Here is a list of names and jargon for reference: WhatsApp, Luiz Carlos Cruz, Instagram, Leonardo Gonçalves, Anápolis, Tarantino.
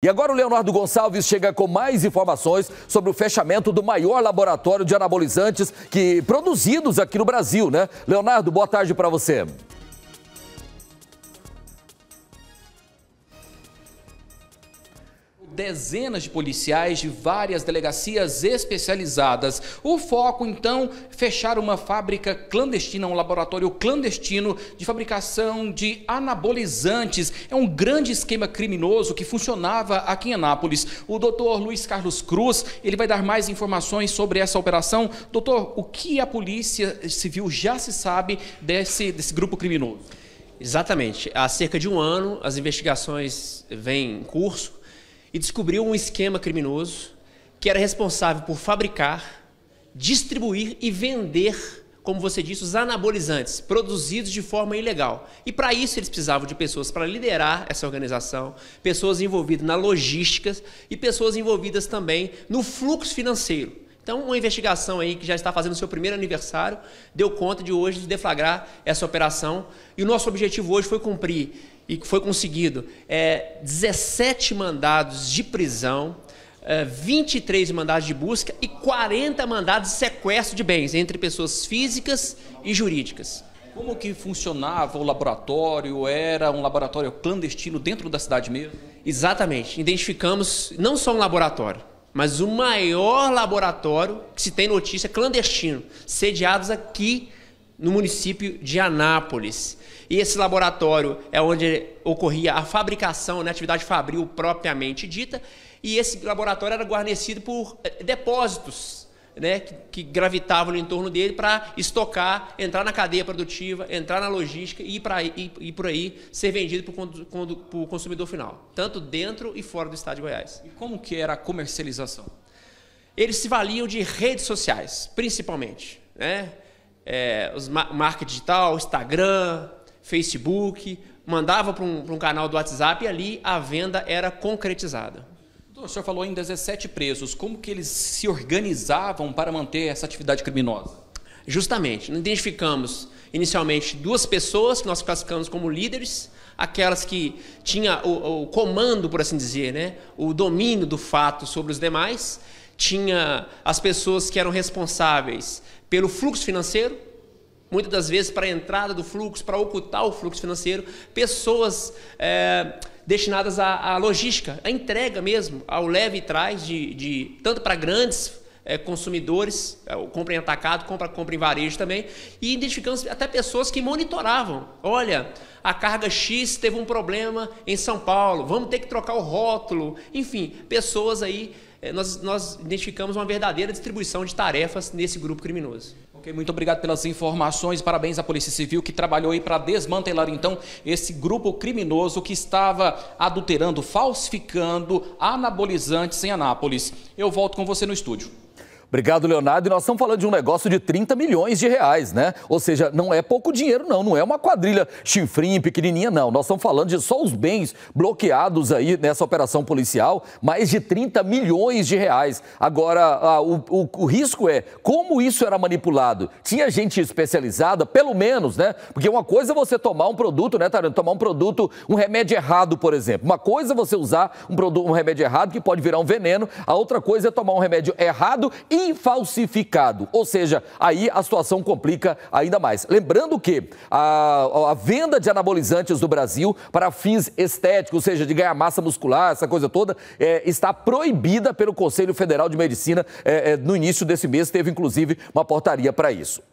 E agora o Leonardo Gonçalves chega com mais informações sobre o fechamento do maior laboratório de anabolizantes produzidos aqui no Brasil, né? Leonardo, boa tarde para você. Dezenas de policiais de várias delegacias especializadas. O foco, então, fechar uma fábrica clandestina, um laboratório clandestino de fabricação de anabolizantes. É um grande esquema criminoso que funcionava aqui em Anápolis. O doutor Luiz Carlos Cruz, ele vai dar mais informações sobre essa operação. Doutor, o que a Polícia Civil já se sabe desse grupo criminoso? Exatamente. Há cerca de um ano, as investigações vêm em curso e descobriu um esquema criminoso que era responsável por fabricar, distribuir e vender, como você disse, os anabolizantes produzidos de forma ilegal. E para isso eles precisavam de pessoas para liderar essa organização, pessoas envolvidas na logística e pessoas envolvidas também no fluxo financeiro. Então, uma investigação aí que já está fazendo seu primeiro aniversário deu conta de hoje de deflagrar essa operação. E o nosso objetivo hoje foi cumprir, e foi conseguido, 17 mandados de prisão, 23 mandados de busca e 40 mandados de sequestro de bens entre pessoas físicas e jurídicas. Como que funcionava o laboratório? Era um laboratório clandestino dentro da cidade mesmo? Exatamente. Identificamos não só um laboratório, mas o maior laboratório que se tem notícia clandestino, sediados aqui no município de Anápolis. E esse laboratório é onde ocorria a fabricação, né, atividade fabril propriamente dita, e esse laboratório era guarnecido por depósitos, né, que gravitavam no entorno dele para estocar, entrar na cadeia produtiva, entrar na logística e por aí ser vendido para o consumidor final, tanto dentro e fora do estado de Goiás. E como que era a comercialização? Eles se valiam de redes sociais, principalmente, né? Marca digital, Instagram, Facebook, mandava para um canal do WhatsApp e ali a venda era concretizada. O senhor falou em 17 presos. Como que eles se organizavam para manter essa atividade criminosa? Justamente. Identificamos inicialmente duas pessoas que nós classificamos como líderes, aquelas que tinham o comando, por assim dizer, né? O domínio do fato sobre os demais. Tinha as pessoas que eram responsáveis pelo fluxo financeiro, muitas das vezes para a entrada do fluxo, para ocultar o fluxo financeiro, pessoas destinadas à logística, à entrega mesmo, ao leve e trás, tanto para grandes consumidores, compra em atacado, compra em varejo também, e identificamos até pessoas que monitoravam. Olha, a carga X teve um problema em São Paulo, vamos ter que trocar o rótulo, enfim, pessoas aí, nós identificamos uma verdadeira distribuição de tarefas nesse grupo criminoso. Ok, muito obrigado pelas informações, parabéns à Polícia Civil que trabalhou aí para desmantelar então esse grupo criminoso que estava adulterando, falsificando anabolizantes em Anápolis. Eu volto com você no estúdio. Obrigado, Leonardo. E nós estamos falando de um negócio de 30 milhões de reais, né? Ou seja, não é pouco dinheiro, não. Não é uma quadrilha chifrinha, pequenininha, não. Nós estamos falando de só os bens bloqueados aí nessa operação policial, mais de 30 milhões de reais. Agora, o risco é como isso era manipulado. Tinha gente especializada, pelo menos, né? Porque uma coisa é você tomar um produto, né, Tarantino? Tomar um produto, um remédio errado, por exemplo. Uma coisa é você usar um remédio errado que pode virar um veneno. A outra coisa é tomar um remédio errado e falsificado, ou seja, aí a situação complica ainda mais. Lembrando que a venda de anabolizantes do Brasil para fins estéticos, ou seja, de ganhar massa muscular, essa coisa toda, está proibida pelo Conselho Federal de Medicina. No início desse mês teve inclusive uma portaria para isso.